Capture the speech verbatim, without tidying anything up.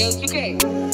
L T K.